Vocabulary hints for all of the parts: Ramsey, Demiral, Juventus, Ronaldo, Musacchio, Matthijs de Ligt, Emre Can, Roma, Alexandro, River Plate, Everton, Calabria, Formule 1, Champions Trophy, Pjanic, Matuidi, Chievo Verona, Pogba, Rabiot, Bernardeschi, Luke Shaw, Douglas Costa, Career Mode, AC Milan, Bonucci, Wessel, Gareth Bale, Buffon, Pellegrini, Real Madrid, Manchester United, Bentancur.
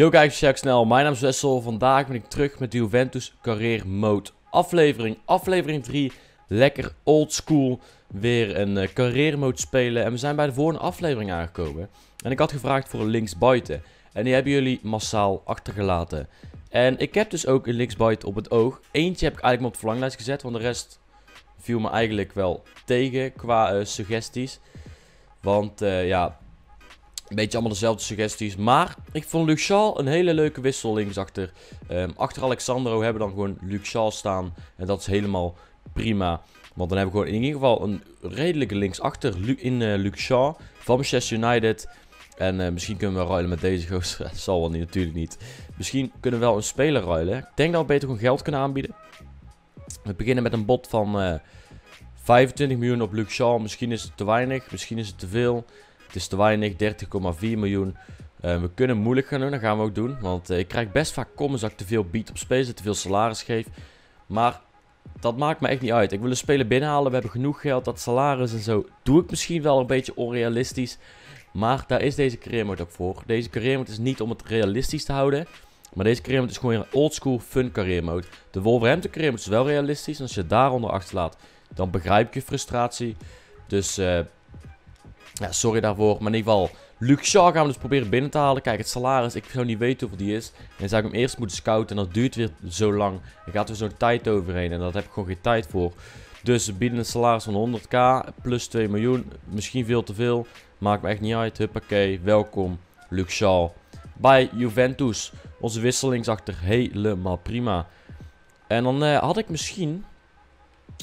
Yo kijkers, check snel. Mijn naam is Wessel. Vandaag ben ik terug met de Juventus Career Mode aflevering 3. Lekker old school weer een Career Mode spelen. En we zijn bij de volgende aflevering aangekomen. En ik had gevraagd voor een linksbuiten. En die hebben jullie massaal achtergelaten. En ik heb dus ook een linksbuiten op het oog. Eentje heb ik eigenlijk maar op de verlanglijst gezet. Want de rest viel me eigenlijk wel tegen qua suggesties. Want ja... een beetje allemaal dezelfde suggesties. Maar ik vond Luke Shaw een hele leuke wissel linksachter. Achter Alexandro hebben we dan gewoon Luke Shaw staan. En dat is helemaal prima. Want dan hebben we gewoon in ieder geval een redelijke linksachter in Luke Shaw van Manchester United. En misschien kunnen we ruilen met deze goos. Dat zal wel niet, natuurlijk niet. Misschien kunnen we wel een speler ruilen. Ik denk dat we beter gewoon geld kunnen aanbieden. We beginnen met een bod van 25 miljoen op Luke Shaw. Misschien is het te weinig, misschien is het te veel. Het is te weinig, 30,4 miljoen. We kunnen moeilijk gaan doen, dat gaan we ook doen. Want ik krijg best vaak comments dat ik te veel bied op spelers, dat ik te veel salaris geef. Maar dat maakt me echt niet uit. Ik wil een speler binnenhalen, we hebben genoeg geld, dat salaris en zo. Doe ik misschien wel een beetje onrealistisch. Maar daar is deze Career Mode ook voor. Deze Career Mode is niet om het realistisch te houden. Maar deze Career Mode is gewoon een oldschool fun Career Mode. De Wolverhampton Career Mode is wel realistisch. En als je daaronder achterlaat, dan begrijp ik je frustratie. Dus... ja, sorry daarvoor, maar in ieder geval, Luke Shaw gaan we dus proberen binnen te halen. Kijk, het salaris, ik zou niet weten hoeveel die is. En dan zou ik hem eerst moeten scouten en dat duurt weer zo lang. Dan gaat er zo'n tijd overheen en daar heb ik gewoon geen tijd voor. Dus we bieden een salaris van 100k, plus 2 miljoen, misschien veel te veel. Maakt me echt niet uit, huppakee, welkom, Luke Shaw. Bij Juventus, onze wisselingsachter, helemaal prima. En dan had ik misschien...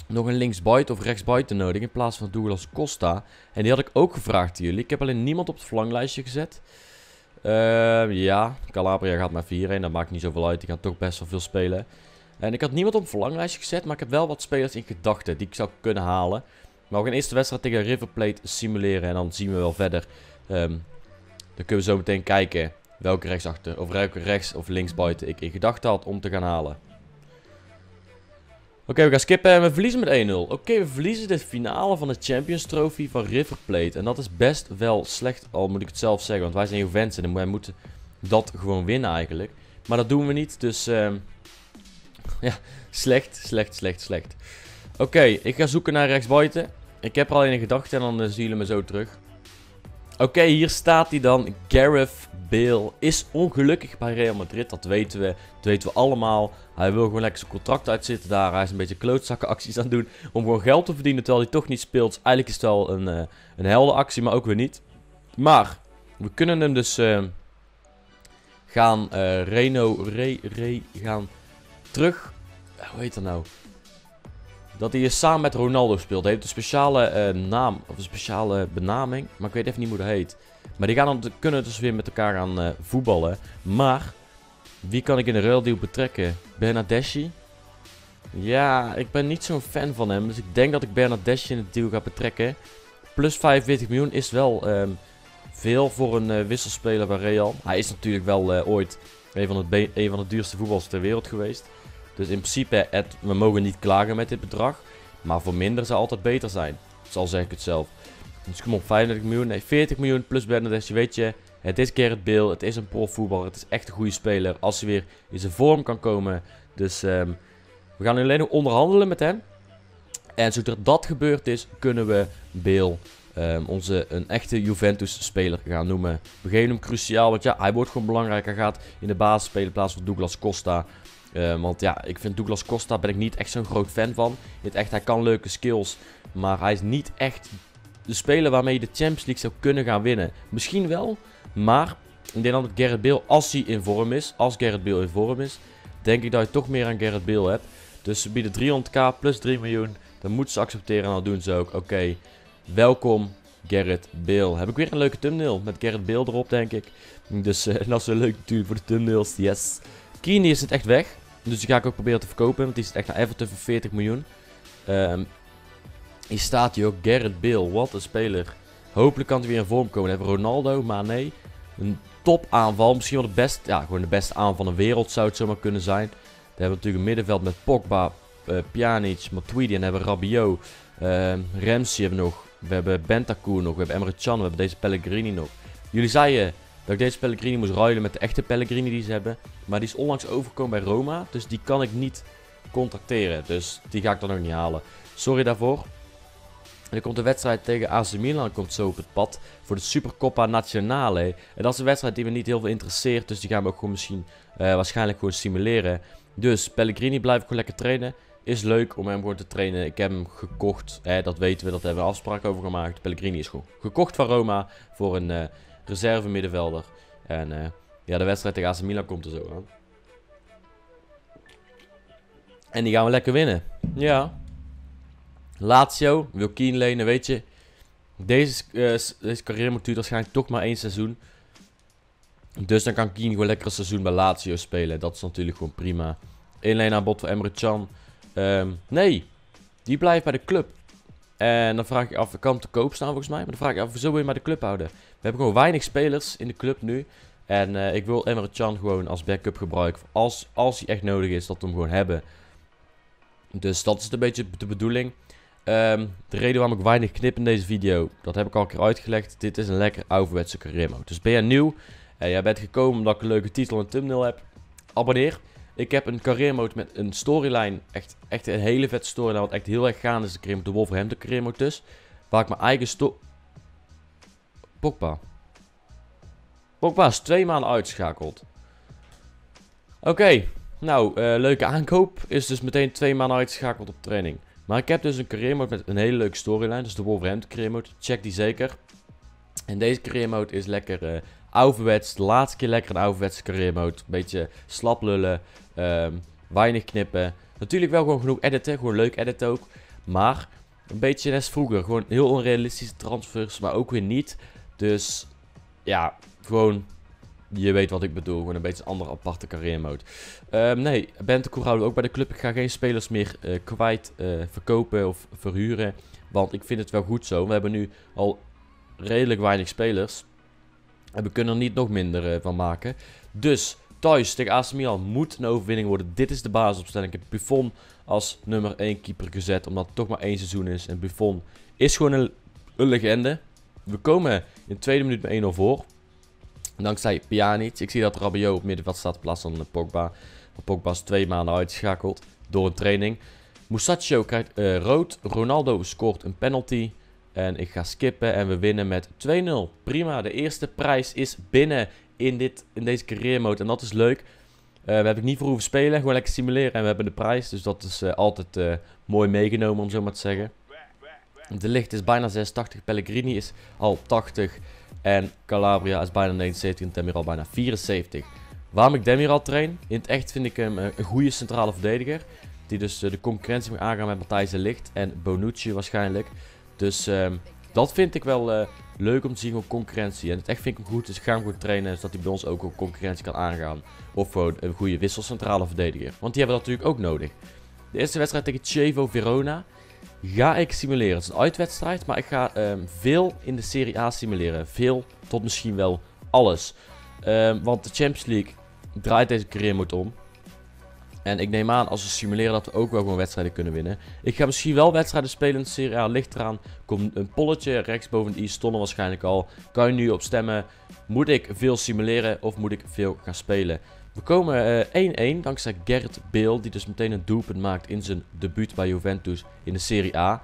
nog een linksbuiten of rechtsbuiten nodig in plaats van Douglas Costa. En die had ik ook gevraagd aan jullie. Ik heb alleen niemand op het verlanglijstje gezet. Ja, Calabria gaat maar 4-1. Dat maakt niet zoveel uit. Die gaan toch best wel veel spelen. En ik had niemand op het verlanglijstje gezet. Maar ik heb wel wat spelers in gedachten die ik zou kunnen halen. Maar we gaan eerst de wedstrijd tegen River Plate simuleren. En dan zien we wel verder. Dan kunnen we zo meteen kijken welke rechtsachter of welke rechts of linksbuiten ik in gedachten had om te gaan halen. Oké, we gaan skippen en we verliezen met 1-0. Oké, we verliezen de finale van de Champions Trophy van River Plate. En dat is best wel slecht, al moet ik het zelf zeggen. Want wij zijn Juventus en wij moeten dat gewoon winnen eigenlijk. Maar dat doen we niet, dus... ja, slecht. Oké, ik ga zoeken naar rechtsbuiten. Ik heb er al in gedachten en dan zien jullie me zo terug. Oké, hier staat hij dan. Gareth Bale is ongelukkig bij Real Madrid. Dat weten we. Dat weten we allemaal. Hij wil gewoon lekker zijn contract uitzitten daar. Hij is een beetje klootzakkenacties aan het doen om gewoon geld te verdienen terwijl hij toch niet speelt. Dus eigenlijk is het wel een heldenactie, maar ook weer niet. Maar we kunnen hem dus gaan gaan terug. Hoe heet dat nou? Dat hij samen met Ronaldo speelt. Hij heeft een speciale naam. Of een speciale benaming. Maar ik weet even niet hoe dat heet. Maar die gaan dan kunnen dus weer met elkaar gaan voetballen. Maar. Wie kan ik in de ruildeal betrekken? Bernardeschi? Ja, ik ben niet zo'n fan van hem. Dus ik denk dat ik Bernardeschi in het deal ga betrekken. Plus 45 miljoen is wel veel voor een wisselspeler bij Real. Hij is natuurlijk wel ooit een van de duurste voetballers ter wereld geweest. Dus in principe, we mogen niet klagen met dit bedrag. Maar voor minder zou altijd beter zijn. Dus al zeg ik het zelf. Dus kom op, 35 miljoen. Nee, 40 miljoen plus Bernardeschi, weet je. Het is Gareth Bale. Het is een profvoetballer. Het is echt een goede speler. Als hij weer in zijn vorm kan komen. Dus we gaan nu alleen nog onderhandelen met hem. En zodra dat gebeurd is, kunnen we Bale een echte Juventus-speler gaan noemen. We geven hem cruciaal, want ja, hij wordt gewoon belangrijk. Hij gaat in de basis spelen in plaats van Douglas Costa. Want ja, ik vind Douglas Costa ben ik niet echt zo'n groot fan van. In het echt, hij kan leuke skills. Maar hij is niet echt de speler waarmee je de Champions League zou kunnen gaan winnen. Misschien wel, maar ik denk dat Gareth Bale, als Gareth Bale in vorm is, denk ik dat je toch meer aan Gareth Bale hebt. Dus ze bieden 300k plus 3 miljoen. Dat moeten ze accepteren en dat doen ze ook. Oké, welkom Gareth Bale. Heb ik weer een leuke thumbnail met Gareth Bale erop, denk ik. Dus dat is wel leuk natuurlijk voor de thumbnails, yes. Keane is het echt weg. Dus die ga ik ook proberen te verkopen. Want die is echt naar Everton voor 40 miljoen. Hier staat hij ook. Gareth Bale. Wat een speler. Hopelijk kan hij weer in vorm komen. Dan hebben we Ronaldo. Maar nee. Een topaanval. Misschien wel de beste. Ja, gewoon de beste aanval van de wereld zou het zomaar kunnen zijn. Dan hebben we natuurlijk een middenveld met Pogba. Pjanic. Matuidi. En dan hebben we Rabiot. Ramsey hebben we nog. We hebben Bentancur nog. We hebben Emre Can. We hebben deze Pellegrini nog. Jullie zeiden... dat ik deze Pellegrini moest ruilen met de echte Pellegrini die ze hebben. Maar die is onlangs overgekomen bij Roma, dus die kan ik niet contracteren. Dus die ga ik dan ook niet halen. Sorry daarvoor. En dan komt de wedstrijd tegen AC Milan komt zo op het pad voor de Supercoppa Nazionale. En dat is een wedstrijd die me niet heel veel interesseert, dus die gaan we ook gewoon misschien waarschijnlijk gewoon simuleren. Dus Pellegrini blijft gewoon lekker trainen. Is leuk om hem gewoon te trainen. Ik heb hem gekocht. Dat weten we. Dat hebben we afspraak over gemaakt. Pellegrini is gewoon gekocht van Roma. Voor een reserve middenvelder. En ja, de wedstrijd tegen AC Milan komt er zo aan. En die gaan we lekker winnen. Ja. Lazio. Wil Keane lenen. Weet je. Deze carrière moet duurt waarschijnlijk toch maar 1 seizoen. Dus dan kan Keane gewoon lekker een seizoen bij Lazio spelen. Dat is natuurlijk gewoon prima. Inleenaanbod voor Emre Can. Nee, die blijft bij de club. En dan vraag ik af, ik kan hem te koop staan volgens mij. Maar dan vraag ik af, zo wil je maar de club houden. We hebben gewoon weinig spelers in de club nu. En ik wil Emre Can gewoon als backup gebruiken. Als hij echt nodig is, dat we hem gewoon hebben. Dus dat is een beetje de bedoeling. De reden waarom ik weinig knip in deze video, dat heb ik al een keer uitgelegd. Dit is een lekker ouderwetse career mode. Dus ben jij nieuw en jij bent gekomen omdat ik een leuke titel en thumbnail heb, abonneer. Ik heb een career mode met een storyline, echt een hele vette storyline, wat echt heel erg gaande is. De career mode, de Wolverhampton career mode dus. Waar ik mijn eigen Pogba is 2 maanden uitgeschakeld. Oké, nou, leuke aankoop. Is dus meteen 2 maanden uitgeschakeld op training. Maar ik heb dus een career mode met een hele leuke storyline. Dus de Wolverhampton career mode, check die zeker. En deze career mode is lekker... ouderwets, de laatste keer lekker een ouderwetse career mode. Een beetje slap lullen, weinig knippen. Natuurlijk wel gewoon genoeg editen, gewoon leuk editen ook. Maar een beetje net vroeger. Gewoon heel onrealistische transfers, maar ook weer niet. Dus ja, gewoon, je weet wat ik bedoel. Gewoon een beetje een andere aparte career mode. Nee, Bentancur houden we ook bij de club. Ik ga geen spelers meer kwijt, verkopen of verhuren. Want ik vind het wel goed zo. We hebben nu al redelijk weinig spelers. En we kunnen er niet nog minder van maken. Dus thuis tegen AC Milan moet een overwinning worden. Dit is de basisopstelling. Ik heb Buffon als nummer 1 keeper gezet. Omdat het toch maar 1 seizoen is. En Buffon is gewoon een legende. We komen in de 2e minuut met 1-0 voor. Dankzij Pjanic. Ik zie dat Rabiot op middenveld staat in plaats van Pogba. Maar Pogba is 2 maanden uitgeschakeld door een training. Musacchio krijgt rood. Ronaldo scoort een penalty. En ik ga skippen en we winnen met 2-0. Prima, de eerste prijs is binnen in deze career mode. En dat is leuk. We hebben niet voor hoeven spelen, gewoon lekker simuleren. En we hebben de prijs, dus dat is altijd mooi meegenomen om zo maar te zeggen. De licht is bijna 86, Pellegrini is al 80. En Calabria is bijna 79 en Demiral bijna 74. Waarom ik Demiral train? In het echt vind ik hem een goede centrale verdediger. Die dus de concurrentie mag aangaan met Matthijs de Ligt en Bonucci waarschijnlijk. Dus dat vind ik wel leuk om te zien, gewoon concurrentie. En het echt vind ik hem goed, dus ik ga hem goed trainen, zodat hij bij ons ook concurrentie kan aangaan. Of gewoon een goede wisselcentrale verdediger, want die hebben dat natuurlijk ook nodig. De eerste wedstrijd tegen Chievo Verona ga ik simuleren. Het is een uitwedstrijd, maar ik ga veel in de Serie A simuleren. Veel tot misschien wel alles. Want de Champions League draait deze career mode om. En ik neem aan, als we simuleren, dat we ook wel gewoon wedstrijden kunnen winnen. Ik ga misschien wel wedstrijden spelen in de Serie A. Ligt eraan. Komt een polletje rechtsboven de i. Stond er waarschijnlijk al. Kan je nu op stemmen. Moet ik veel simuleren of moet ik veel gaan spelen? We komen 1-1 dankzij Gareth Bale. Die dus meteen een doelpunt maakt in zijn debuut bij Juventus in de Serie A.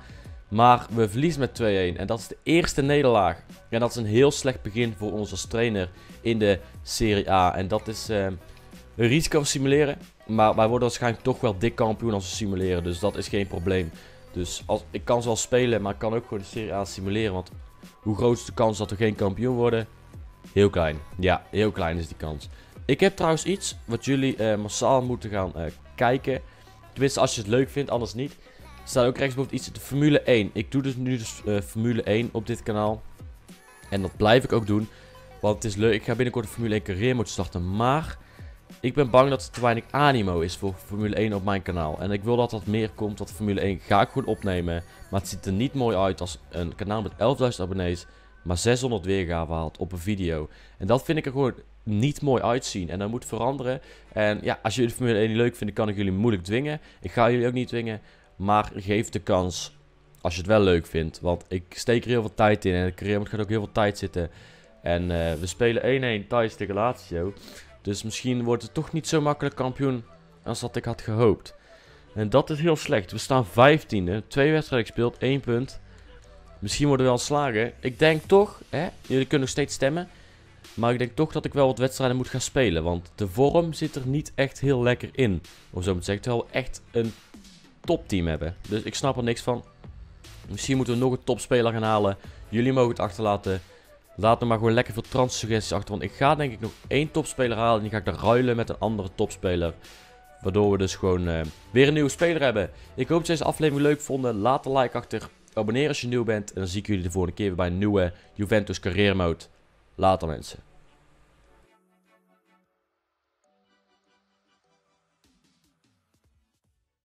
Maar we verliezen met 2-1. En dat is de eerste nederlaag. En dat is een heel slecht begin voor ons als trainer in de Serie A. En dat is... een risico simuleren, maar wij worden waarschijnlijk toch wel dik kampioen als we simuleren, dus dat is geen probleem. Dus ik kan ze wel spelen, maar ik kan ook gewoon de Serie A simuleren, want hoe groot is de kans dat we geen kampioen worden? Heel klein. Ja, heel klein is die kans. Ik heb trouwens iets wat jullie massaal moeten gaan kijken. Tenminste, als je het leuk vindt, anders niet. Er staat ook rechtsboven iets, de Formule 1. Ik doe dus nu Formule 1 op dit kanaal. En dat blijf ik ook doen, want het is leuk. Ik ga binnenkort de Formule 1 career moeten starten, maar... ik ben bang dat er te weinig animo is voor Formule 1 op mijn kanaal. En ik wil dat dat meer komt, want Formule 1 ga ik goed opnemen. Maar het ziet er niet mooi uit als een kanaal met 11.000 abonnees, maar 600 weergaven haalt op een video. En dat vind ik er gewoon niet mooi uitzien. En dat moet veranderen. En ja, als jullie Formule 1 niet leuk vinden, kan ik jullie moeilijk dwingen. Ik ga jullie ook niet dwingen, maar geef de kans als je het wel leuk vindt. Want ik steek er heel veel tijd in en de carrière gaat ook heel veel tijd zitten. En we spelen 1-1 thuis tegen Lazio. Dus misschien wordt het toch niet zo makkelijk kampioen als dat ik had gehoopt. En dat is heel slecht. We staan 15e. 2 wedstrijden gespeeld. 1 punt. Misschien worden we wel slagen. Ik denk toch, hè, jullie kunnen nog steeds stemmen. Maar ik denk toch dat ik wel wat wedstrijden moet gaan spelen. Want de vorm zit er niet echt heel lekker in. Of zo moet ik zeggen. Terwijl we echt een topteam hebben. Dus ik snap er niks van. Misschien moeten we nog een topspeler gaan halen. Jullie mogen het achterlaten. Laat me maar gewoon lekker veel transfersuggesties achter. Want ik ga denk ik nog 1 topspeler halen. En die ga ik dan ruilen met een andere topspeler. Waardoor we dus gewoon weer een nieuwe speler hebben. Ik hoop dat jullie deze aflevering leuk vonden. Laat een like achter. Abonneer als je nieuw bent. En dan zie ik jullie de volgende keer weer bij een nieuwe Juventus Career Mode. Later mensen.